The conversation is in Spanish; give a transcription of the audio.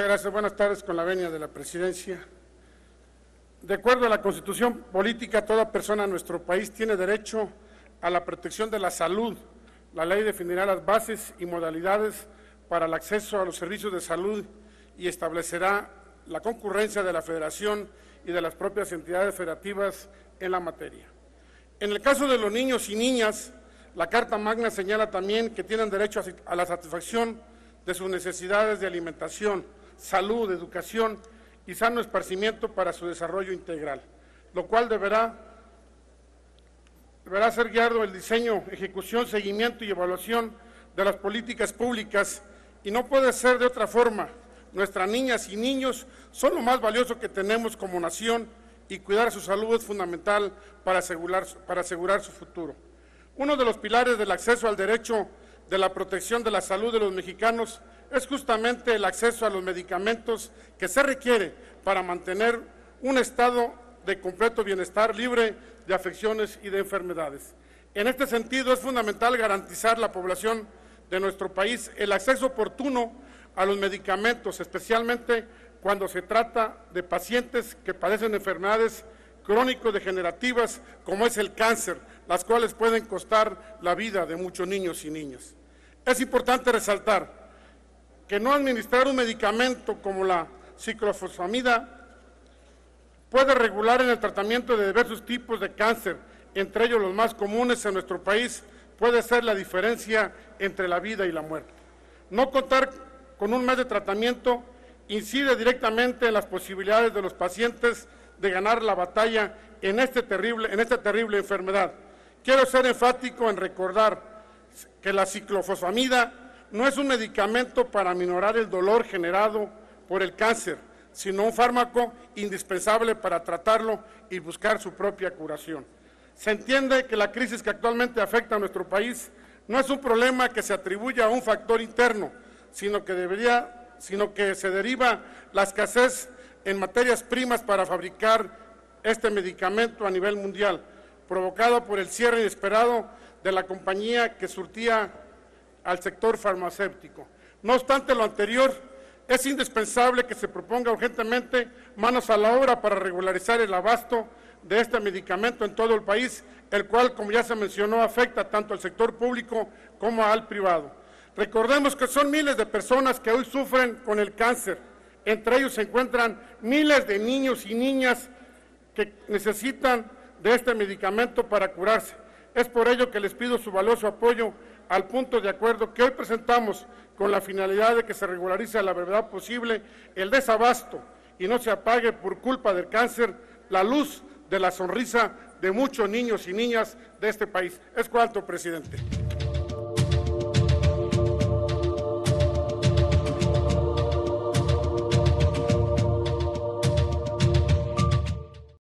Muchas gracias. Buenas tardes, con la venia de la Presidencia. De acuerdo a la Constitución Política, toda persona en nuestro país tiene derecho a la protección de la salud. La ley definirá las bases y modalidades para el acceso a los servicios de salud y establecerá la concurrencia de la Federación y de las propias entidades federativas en la materia. En el caso de los niños y niñas, la Carta Magna señala también que tienen derecho a la satisfacción de sus necesidades de alimentación, salud, educación y sano esparcimiento para su desarrollo integral, lo cual deberá ser guiado el diseño, ejecución, seguimiento y evaluación de las políticas públicas, y no puede ser de otra forma. Nuestras niñas y niños son lo más valioso que tenemos como nación, y cuidar su salud es fundamental para asegurar su futuro. Uno de los pilares del acceso al derecho de la protección de la salud de los mexicanos es justamente el acceso a los medicamentos que se requiere para mantener un estado de completo bienestar libre de afecciones y de enfermedades. En este sentido, es fundamental garantizar a la población de nuestro país el acceso oportuno a los medicamentos, especialmente cuando se trata de pacientes que padecen enfermedades crónico-degenerativas, como es el cáncer, las cuales pueden costar la vida de muchos niños y niñas. Es importante resaltar que no administrar un medicamento como la ciclofosfamida puede regular en el tratamiento de diversos tipos de cáncer, entre ellos los más comunes en nuestro país, puede ser la diferencia entre la vida y la muerte. No contar con un mes de tratamiento incide directamente en las posibilidades de los pacientes de ganar la batalla en esta terrible enfermedad. Quiero ser enfático en recordar que la ciclofosfamida no es un medicamento para minorar el dolor generado por el cáncer, sino un fármaco indispensable para tratarlo y buscar su propia curación. Se entiende que la crisis que actualmente afecta a nuestro país no es un problema que se atribuya a un factor interno, sino que se deriva la escasez en materias primas para fabricar este medicamento a nivel mundial, provocado por el cierre inesperado de la compañía que surtía al sector farmacéutico. No obstante lo anterior, es indispensable que se proponga urgentemente manos a la obra para regularizar el abasto de este medicamento en todo el país, el cual, como ya se mencionó, afecta tanto al sector público como al privado. Recordemos que son miles de personas que hoy sufren con el cáncer. Entre ellos se encuentran miles de niños y niñas que necesitan de este medicamento para curarse. Es por ello que les pido su valioso apoyo al punto de acuerdo que hoy presentamos, con la finalidad de que se regularice a la brevedad posible el desabasto y no se apague por culpa del cáncer la luz de la sonrisa de muchos niños y niñas de este país. Es cuanto, presidente.